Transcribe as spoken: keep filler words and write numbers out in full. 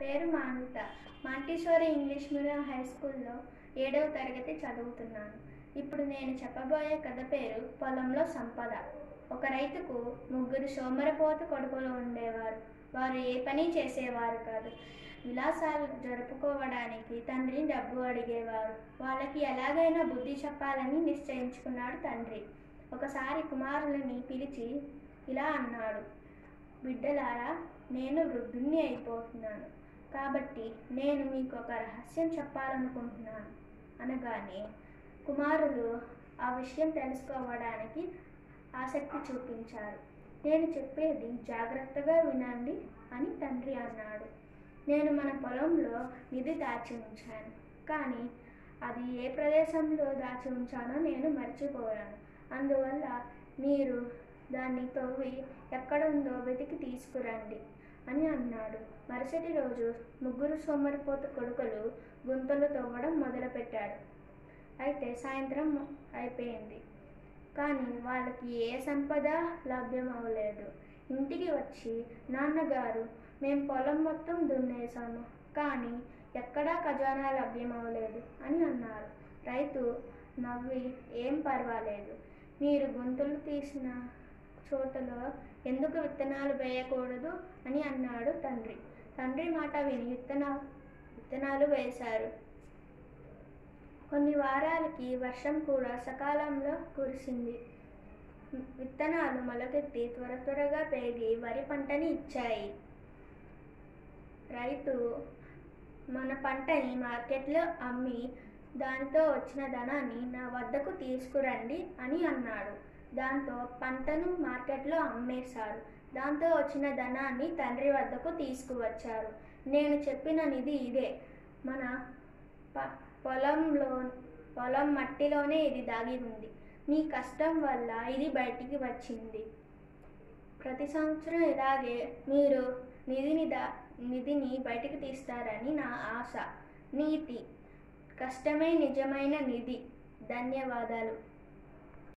పేరు మాంట Montessori English medium high స్కూల్లో ఏడవ తరగతి చదువుతున్నాను. ఇప్పుడు నేను చెప్పబోయే కథ పేరు పొలంలో సంపద. ఒక రైతుకు ముగ్గురు సోమరపోతు కొడుకులు ఉండేవారు. వారు ఏ పని చేసేవారు కాదు. విలాసాలు జరుపుకోవడానికి తండ్రిని డబ్బు అడిగేవారు. వాళ్ళకి ఎలాగైనా బుద్ధి చెప్పాలని నిశ్చయించుకున్నాడు తండ్రి. ఒకసారి కుమారులని పిలిచి ఇలా అన్నాడు, బిడ్డలారా, నేను వృద్ధుణ్ణి అయిపోతున్నాను, కాబట్టి నేను మీకు ఒక రహస్యం చెప్పాలనుకుంటున్నాను అనగానే కుమారులు ఆ విషయం తెలుసుకోవడానికి ఆసక్తి చూపించారు. నేను చెప్పేది జాగ్రత్తగా వినండి అని తండ్రి అన్నాడు. నేను మన పొలంలో నిధి దాచి ఉంచాను, కానీ అది ఏ ప్రదేశంలో దాచి ఉంచానో నేను మర్చిపోయాను. అందువల్ల మీరు దాన్ని తవ్వి ఎక్కడ ఉందో వెతికి తీసుకురండి అని అన్నాడు. మరుసటి రోజు ముగ్గురు సోమరిపోతు కొడుకులు గుంతలు తవ్వడం మొదలుపెట్టారు. అయితే సాయంత్రం అయిపోయింది, కానీ వాళ్ళకి ఏ సంపద లభ్యం అవ్వలేదు. ఇంటికి వచ్చి, నాన్నగారు, మేము పొలం మొత్తం దున్నేశాము, కానీ ఎక్కడా ఖజానా లభ్యం అవ్వలేదు అని అన్నారు. రైతు నవ్వి, ఏం పర్వాలేదు, మీరు గుంతలు తీసిన చోటలో ఎందుకు విత్తనాలు వేయకూడదు అని అన్నాడు తండ్రి. తండ్రి మాట విని విత్తనా విత్తనాలు వేశారు. కొన్ని వారాలకి వర్షం కూడా సకాలంలో కురిసింది. విత్తనాలు మొలకెత్తి త్వర త్వరగా పెరిగి వరి పంటని ఇచ్చాయి. రైతు మన పంటని మార్కెట్లో అమ్మి దానితో వచ్చిన ధనాన్ని నా వద్దకు తీసుకురండి అని అన్నాడు. దాంతో పంటను మార్కెట్లో అమ్మేశారు. దాంతో వచ్చిన ధనాన్ని తండ్రి వద్దకు తీసుకువచ్చారు. నేను చెప్పిన నిధి ఇదే. మన పొలంలో పొలం మట్టిలోనే ఇది దాగి ఉంది. మీ కష్టం వల్ల ఇది బయటికి వచ్చింది. ప్రతి సంవత్సరం ఇలాగే మీరు నిధిని దా నిధిని బయటికి తీస్తారని నా ఆశ. నీతి కష్టమే నిజమైన నిధి. ధన్యవాదాలు.